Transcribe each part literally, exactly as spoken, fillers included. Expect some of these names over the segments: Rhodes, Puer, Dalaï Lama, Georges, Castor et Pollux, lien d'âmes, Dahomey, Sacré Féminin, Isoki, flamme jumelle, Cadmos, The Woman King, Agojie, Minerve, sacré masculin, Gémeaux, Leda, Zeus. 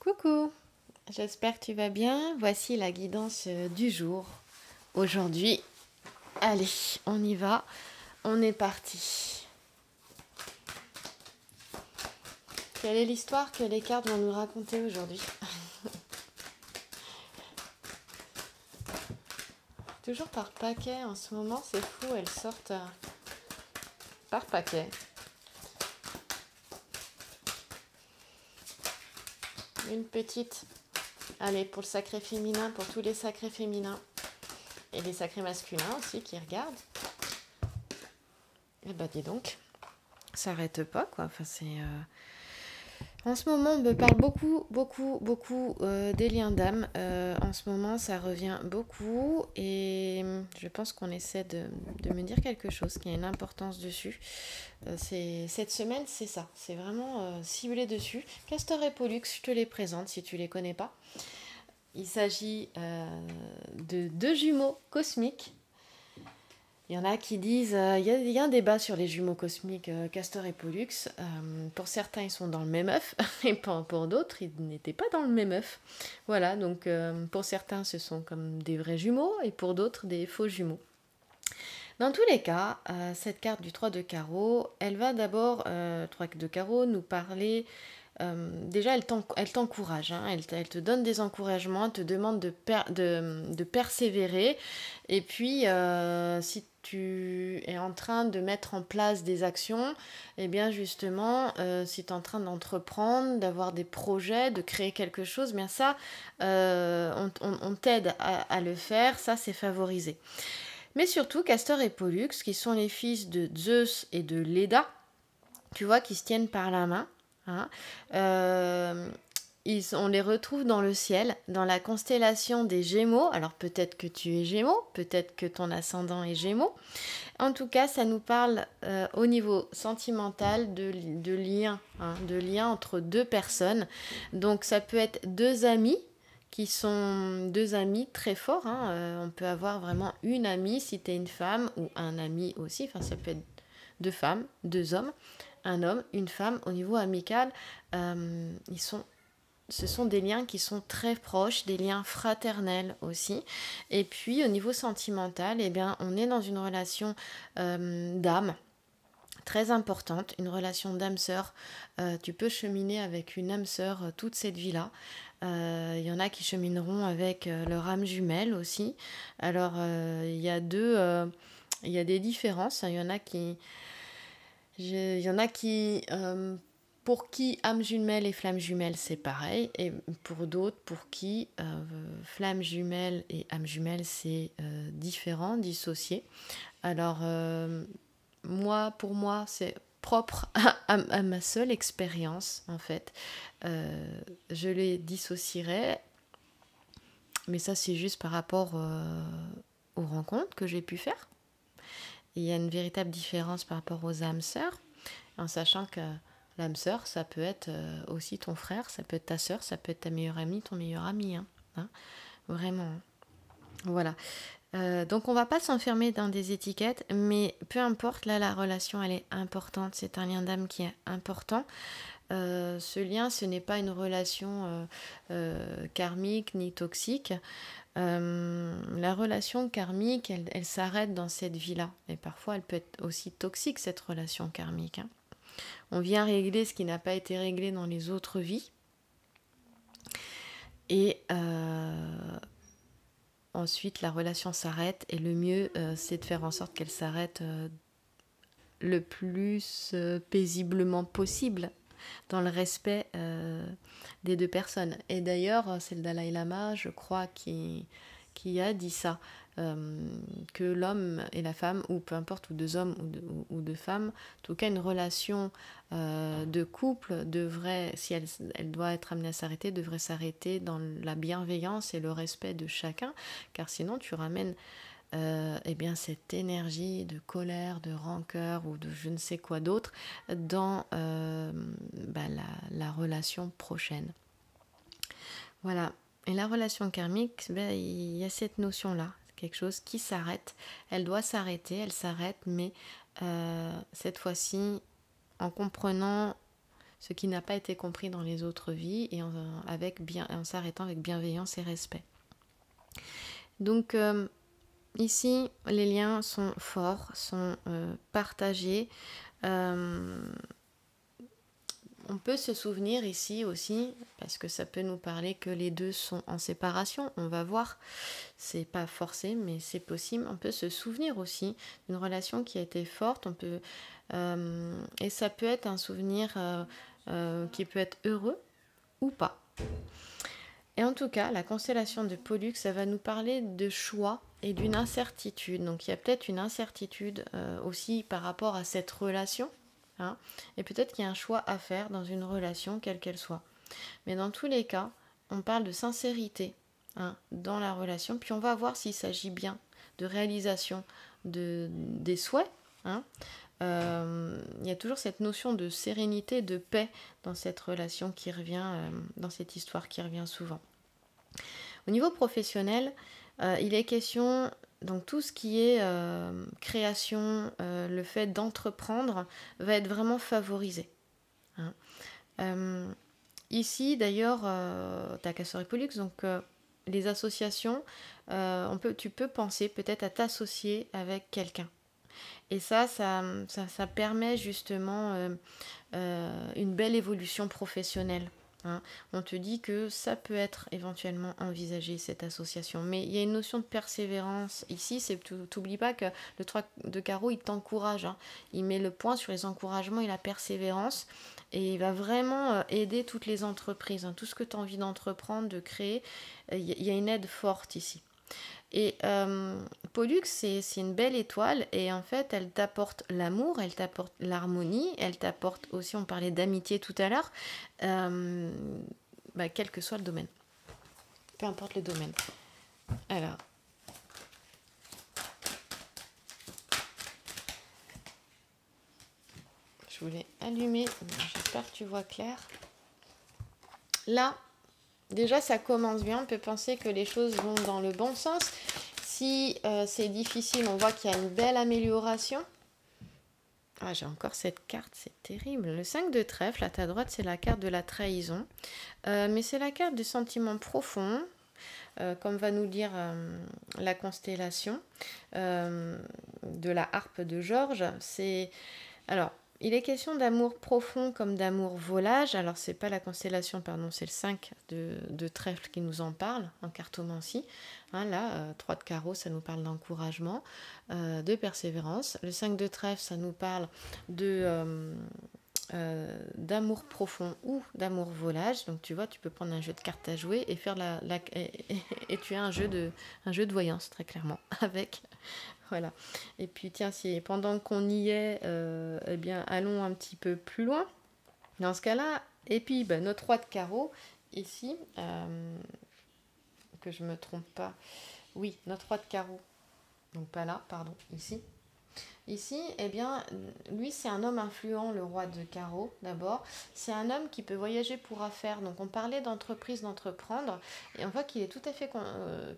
Coucou, j'espère que tu vas bien. Voici la guidance du jour aujourd'hui. Allez, on y va, on est parti. Quelle est l'histoire que les cartes vont nous raconter aujourd'hui? Toujours par paquet en ce moment, c'est fou, elles sortent par paquet. Une petite, allez, pour le sacré féminin, pour tous les sacrés féminins et les sacrés masculins aussi qui regardent. Et bah dis donc, ça n'arrête pas quoi. Enfin, c'est euh... en ce moment, on me parle beaucoup, beaucoup, beaucoup euh, des liens d'âme. Euh, en ce moment, ça revient beaucoup et je pense qu'on essaie de, de me dire quelque chose qui a une importance dessus. C'est, cette semaine, c'est ça. C'est vraiment euh, ciblé dessus. Castor et Pollux, je te les présente si tu ne les connais pas. Il s'agit euh, de deux jumeaux cosmiques. Il y en a qui disent... Euh, il, y a, il y a un débat sur les jumeaux cosmiques euh, Castor et Pollux. Euh, pour certains, ils sont dans le même œuf. Et pour, pour d'autres, ils n'étaient pas dans le même œuf. Voilà, donc euh, pour certains, ce sont comme des vrais jumeaux. Et pour d'autres, des faux jumeaux. Dans tous les cas, euh, cette carte du trois de carreau, elle va d'abord, euh, trois de carreau, nous parler... Euh, déjà, elle t'encourage, hein, elle, elle te donne des encouragements, elle te demande de, per, de, de persévérer. Et puis, euh, si tu es en train de mettre en place des actions, eh bien justement, euh, si tu es en train d'entreprendre, d'avoir des projets, de créer quelque chose, bien ça, euh, on, on, on t'aide à, à le faire, ça c'est favorisé. Mais surtout, Castor et Pollux, qui sont les fils de Zeus et de Leda, tu vois, qui se tiennent par la main. Hein, euh, ils, on les retrouve dans le ciel, dans la constellation des Gémeaux. Alors peut-être que tu es Gémeaux, peut-être que ton ascendant est Gémeaux. En tout cas, ça nous parle euh, au niveau sentimental de, de liens, hein, de liens entre deux personnes. Donc ça peut être deux amis qui sont deux amis très forts. Hein. Euh, on peut avoir vraiment une amie si tu es une femme ou un ami aussi. Enfin, ça peut être deux femmes, deux hommes. Un homme, une femme, au niveau amical, euh, ils sont, ce sont des liens qui sont très proches, des liens fraternels aussi. Et puis, au niveau sentimental, eh bien, on est dans une relation euh, d'âme très importante, une relation d'âme-sœur. Euh, tu peux cheminer avec une âme-sœur euh, toute cette vie-là. Il euh, y en a qui chemineront avec euh, leur âme jumelle aussi. Alors, il euh, y a deux... Euh, il y a des différences. Il y en a qui... Il y en a qui, euh, pour qui âme jumelle et flamme jumelle, c'est pareil. Et pour d'autres, pour qui euh, flamme jumelle et âme jumelle, c'est euh, différent, dissocié. Alors, euh, moi, pour moi, c'est propre à, à, à ma seule expérience, en fait. Euh, je les dissocierais, mais ça, c'est juste par rapport euh, aux rencontres que j'ai pu faire. Il y a une véritable différence par rapport aux âmes sœurs, en sachant que l'âme sœur, ça peut être aussi ton frère, ça peut être ta sœur, ça peut être ta meilleure amie, ton meilleur ami, hein, hein, vraiment. Hein. Voilà. Euh, donc on va pas s'enfermer dans des étiquettes, mais peu importe, là la relation elle est importante, c'est un lien d'âme qui est important. Euh, ce lien, ce n'est pas une relation euh, euh, karmique ni toxique. Euh, la relation karmique, elle, elle s'arrête dans cette vie-là. Et parfois, elle peut être aussi toxique, cette relation karmique. Hein. On vient régler ce qui n'a pas été réglé dans les autres vies. Et euh, ensuite, la relation s'arrête. Et le mieux, euh, c'est de faire en sorte qu'elle s'arrête euh, le plus euh, paisiblement possible, dans le respect euh, des deux personnes. Et d'ailleurs, c'est le Dalaï Lama, je crois, qui, qui a dit ça, euh, que l'homme et la femme, ou peu importe, ou deux hommes ou, de, ou, ou deux femmes, en tout cas une relation euh, de couple devrait, si elle, elle doit être amenée à s'arrêter, devrait s'arrêter dans la bienveillance et le respect de chacun, car sinon tu ramènes Euh, eh bien cette énergie de colère, de rancœur ou de je ne sais quoi d'autre dans euh, bah, la, la relation prochaine. Voilà. Et la relation karmique, bah, il y a cette notion-là. Quelque chose qui s'arrête. Elle doit s'arrêter, elle s'arrête, mais euh, cette fois-ci, en comprenant ce qui n'a pas été compris dans les autres vies, et en, avec bien, en s'arrêtant avec bienveillance et respect. Donc euh, ici, les liens sont forts, sont euh, partagés. Euh, on peut se souvenir ici aussi, parce que ça peut nous parler que les deux sont en séparation, on va voir, c'est pas forcé mais c'est possible, on peut se souvenir aussi d'une relation qui a été forte, on peut, euh, et ça peut être un souvenir euh, euh, qui peut être heureux ou pas. Et en tout cas, la constellation de Pollux, ça va nous parler de choix et d'une incertitude. Donc il y a peut-être une incertitude euh, aussi par rapport à cette relation, hein, et peut-être qu'il y a un choix à faire dans une relation, quelle qu'elle soit. Mais dans tous les cas, on parle de sincérité, hein, dans la relation, puis on va voir s'il s'agit bien de réalisation de, des souhaits, hein. Euh, il y a toujours cette notion de sérénité, de paix dans cette relation qui revient, euh, dans cette histoire qui revient souvent. Au niveau professionnel, euh, il est question, donc tout ce qui est euh, création, euh, le fait d'entreprendre va être vraiment favorisé, hein. Euh, ici d'ailleurs, euh, tu as Castor et Pollux, donc euh, les associations, euh, on peut, tu peux penser peut-être à t'associer avec quelqu'un. Et ça ça, ça, ça permet justement euh, euh, une belle évolution professionnelle, hein. On te dit que ça peut être éventuellement envisagé, cette association. Mais il y a une notion de persévérance ici, c'est tu n'oublies pas que le trois de carreau, il t'encourage, hein. Il met le point sur les encouragements et la persévérance. Et il va vraiment aider toutes les entreprises, hein. Tout ce que tu as envie d'entreprendre, de créer, il y a une aide forte ici. Et euh, Pollux, c'est une belle étoile, et en fait elle t'apporte l'amour, elle t'apporte l'harmonie, elle t'apporte aussi, on parlait d'amitié tout à l'heure, euh, bah, quel que soit le domaine, peu importe le domaine. Alors, je voulais allumer, j'espère que tu vois clair. Là, déjà, ça commence bien, on peut penser que les choses vont dans le bon sens. Si euh, c'est difficile, on voit qu'il y a une belle amélioration. Ah, j'ai encore cette carte, c'est terrible. Le cinq de trèfle, à ta droite, c'est la carte de la trahison. Euh, mais c'est la carte du sentiment profond, euh, comme va nous dire euh, la constellation euh, de la harpe de Georges. C'est... Alors... Il est question d'amour profond comme d'amour volage. Alors, c'est pas la constellation, pardon, c'est le cinq de, de trèfle qui nous en parle, en cartomancie. Hein, là, euh, trois de carreau, ça nous parle d'encouragement, euh, de persévérance. Le cinq de trèfle, ça nous parle de... Euh, Euh, d'amour profond ou d'amour volage. Donc tu vois, tu peux prendre un jeu de cartes à jouer et faire la, la et, et, et tu as un jeu de un jeu de voyance, très clairement, avec, voilà. Et puis tiens, si pendant qu'on y est, euh, eh bien allons un petit peu plus loin dans ce cas là et puis bah, notre trois de carreau ici, euh, que je me trompe pas, oui, notre trois de carreau, donc pas là, pardon, ici. Ici, eh bien, lui, c'est un homme influent, le roi de carreau, d'abord. C'est un homme qui peut voyager pour affaires. Donc, on parlait d'entreprise, d'entreprendre. Et on voit qu'il est tout à fait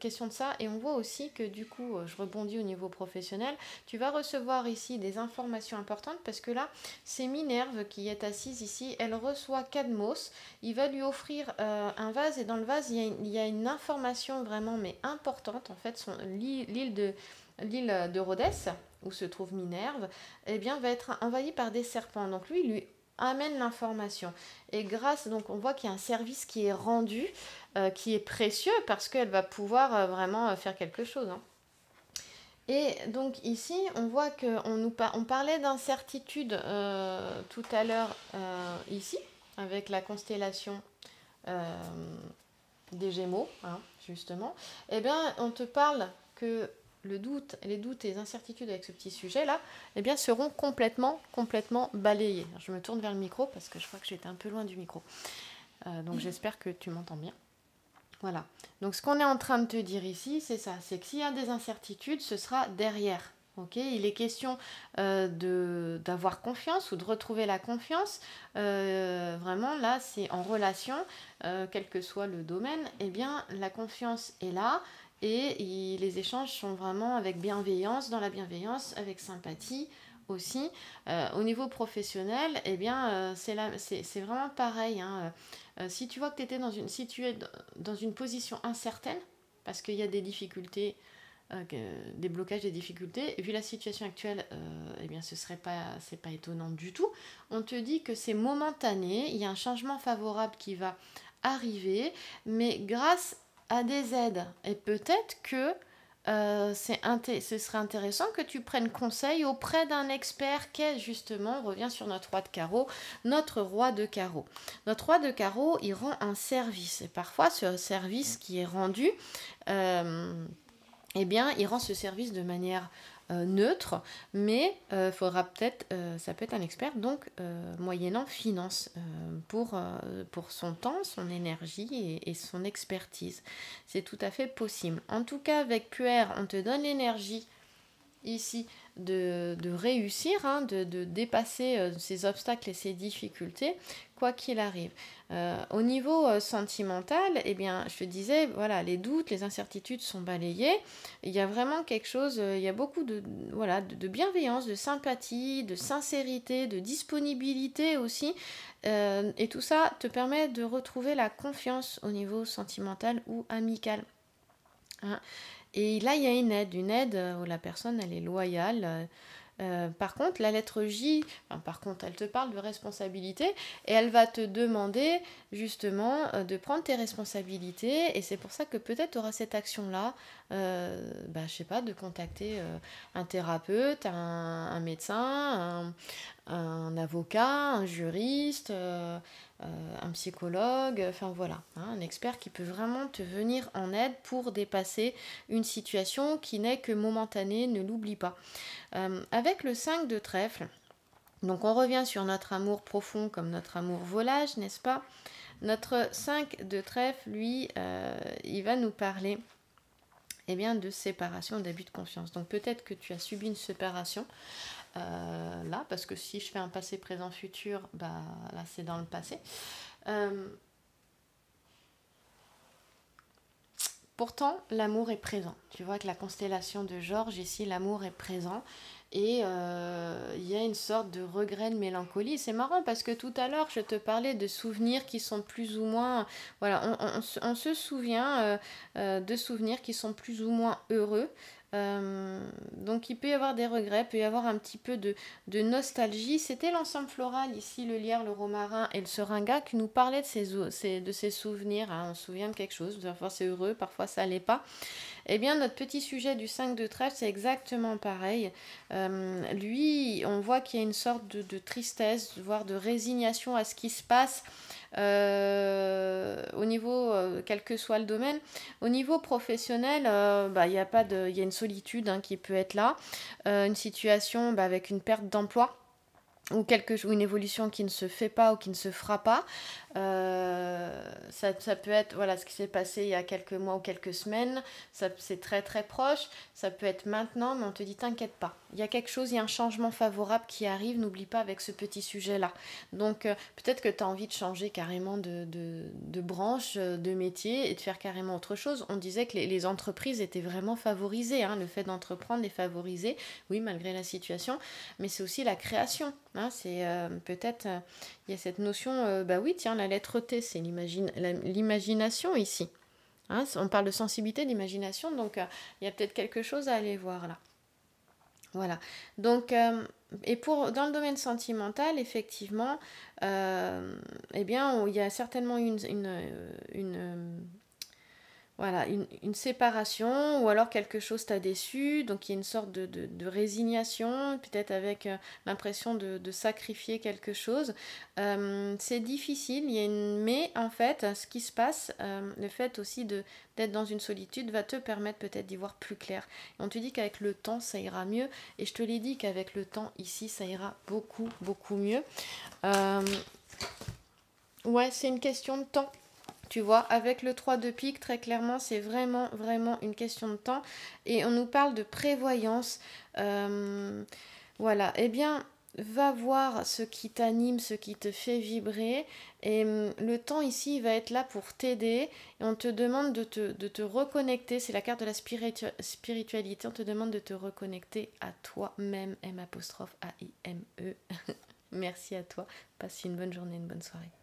question de ça. Et on voit aussi que, du coup, je rebondis au niveau professionnel, tu vas recevoir ici des informations importantes, parce que là, c'est Minerve qui est assise ici. Elle reçoit Cadmos. Il va lui offrir euh, un vase. Et dans le vase, il y a une, il y a une information vraiment, mais importante. En fait, l'île de, l'île de Rhodes, où se trouve Minerve, eh bien, va être envahi par des serpents. Donc lui, il lui amène l'information. Et grâce, donc on voit qu'il y a un service qui est rendu, euh, qui est précieux, parce qu'elle va pouvoir euh, vraiment faire quelque chose, hein. Et donc ici, on voit qu'on nous par... on parlait d'incertitude euh, tout à l'heure, euh, ici, avec la constellation euh, des Gémeaux, hein, justement. Eh bien, on te parle que... Le doute, les doutes et les incertitudes avec ce petit sujet-là, eh bien, seront complètement, complètement balayés. Alors, je me tourne vers le micro parce que je crois que j'étais un peu loin du micro. Euh, donc, mmh. J'espère que tu m'entends bien. Voilà. Donc, ce qu'on est en train de te dire ici, c'est ça. C'est que s'il y a des incertitudes, ce sera derrière. Okay, il est question euh, d'avoir confiance ou de retrouver la confiance. Euh, vraiment, là, c'est en relation, euh, quel que soit le domaine, eh bien, la confiance est là. Et les échanges sont vraiment avec bienveillance, dans la bienveillance, avec sympathie, aussi. Euh, au niveau professionnel, eh bien, euh, c'est vraiment pareil. Hein. Euh, si tu vois que tu étais dans une, si tu es dans une position incertaine, parce qu'il y a des difficultés, euh, des blocages, des difficultés, vu la situation actuelle, euh, eh bien, ce serait pas, c'est pas étonnant du tout. On te dit que c'est momentané, il y a un changement favorable qui va arriver, mais grâce à des aides. Et peut-être que Euh, ce serait intéressant que tu prennes conseil auprès d'un expert qui est justement, on revient sur notre roi de carreau, notre roi de carreau. Notre roi de carreau, il rend un service. Et parfois, ce service qui est rendu, euh, eh bien, il rend ce service de manière euh, neutre, mais euh, faudra peut-être, euh, ça peut être un expert, donc euh, moyennant finance euh, pour, euh, pour son temps, son énergie et, et son expertise. C'est tout à fait possible. En tout cas, avec Puer, on te donne l'énergie ici de, de réussir, hein, de, de dépasser euh, ces obstacles et ces difficultés, quoi qu'il arrive. Euh, au niveau euh, sentimental, eh bien, je te disais, voilà, les doutes, les incertitudes sont balayés. Il y a vraiment quelque chose, euh, il y a beaucoup de, voilà, de, de bienveillance, de sympathie, de sincérité, de disponibilité aussi. Euh, et tout ça te permet de retrouver la confiance au niveau sentimental ou amical. Hein. Et là, il y a une aide, une aide où la personne, elle est loyale. Euh, par contre, la lettre J, enfin, par contre, elle te parle de responsabilité et elle va te demander justement euh, de prendre tes responsabilités. Et c'est pour ça que peut-être tu auras cette action-là, euh, bah, je sais pas, de contacter euh, un thérapeute, un, un médecin, un, un avocat, un juriste, euh, euh, un psychologue, enfin voilà, hein, un expert qui peut vraiment te venir en aide pour dépasser une situation qui n'est que momentanée, ne l'oublie pas. Euh, avec le cinq de trèfle, donc on revient sur notre amour profond comme notre amour volage, n'est-ce pas? Notre cinq de trèfle, lui, euh, il va nous parler eh bien, de séparation, d'abus de confiance. Donc peut-être que tu as subi une séparation, euh, là, parce que si je fais un passé, présent, futur, bah, là c'est dans le passé. Euh, Pourtant, l'amour est présent. Tu vois que la constellation de Georges, ici, l'amour est présent. Et euh, il y a une sorte de regret, de mélancolie. C'est marrant parce que tout à l'heure, je te parlais de souvenirs qui sont plus ou moins... Voilà, on, on, on se souvient euh, euh, de souvenirs qui sont plus ou moins heureux. Euh, donc, il peut y avoir des regrets, il peut y avoir un petit peu de, de nostalgie. C'était l'ensemble floral, ici, le lierre, le romarin et le seringa qui nous parlaient de ces, de ces souvenirs. Hein. On se souvient de quelque chose, parfois c'est heureux, parfois ça l'est pas. Eh bien, notre petit sujet du cinq de trèfle, c'est exactement pareil. Euh, lui, on voit qu'il y a une sorte de, de tristesse, voire de résignation à ce qui se passe euh, au niveau, euh, quel que soit le domaine. Au niveau professionnel, euh, bah, y a pas de, y a une solitude hein, qui peut être là, euh, une situation bah, avec une perte d'emploi ou, quelque, ou une évolution qui ne se fait pas ou qui ne se fera pas. Euh, ça, ça peut être voilà, ce qui s'est passé il y a quelques mois ou quelques semaines, c'est très très proche, ça peut être maintenant, mais on te dit t'inquiète pas, il y a quelque chose, il y a un changement favorable qui arrive, n'oublie pas avec ce petit sujet là. Donc euh, peut-être que tu as envie de changer carrément de, de, de branche, de métier et de faire carrément autre chose. On disait que les, les entreprises étaient vraiment favorisées, hein, le fait d'entreprendre est favorisé, oui malgré la situation, mais c'est aussi la création, hein, c'est euh, peut-être, il euh, y a cette notion, euh, bah oui tiens, la lettre T, c'est l'imagination ici. Hein, on parle de sensibilité, d'imagination, donc il euh, y a peut-être quelque chose à aller voir là. Voilà. Donc, euh, et pour, dans le domaine sentimental, effectivement, euh, eh bien, il y a certainement une... une, une, une Voilà, une, une séparation ou alors quelque chose t'a déçu, donc il y a une sorte de, de, de résignation, peut-être avec euh, l'impression de, de sacrifier quelque chose. Euh, c'est difficile, il y a une... mais en fait, ce qui se passe, euh, le fait aussi de, d'être dans une solitude va te permettre peut-être d'y voir plus clair. Et on te dit qu'avec le temps, ça ira mieux. Et je te l'ai dit qu'avec le temps, ici, ça ira beaucoup, beaucoup mieux. Euh... Ouais, c'est une question de temps. Tu vois, avec le trois de pique, très clairement, c'est vraiment, vraiment une question de temps. Et on nous parle de prévoyance. Euh, voilà, eh bien, va voir ce qui t'anime, ce qui te fait vibrer, et le temps ici il va être là pour t'aider. On te demande de te, de te reconnecter, c'est la carte de la spiritu spiritualité, on te demande de te reconnecter à toi-même, M apostrophe A I M E. Merci à toi, passe une bonne journée, une bonne soirée.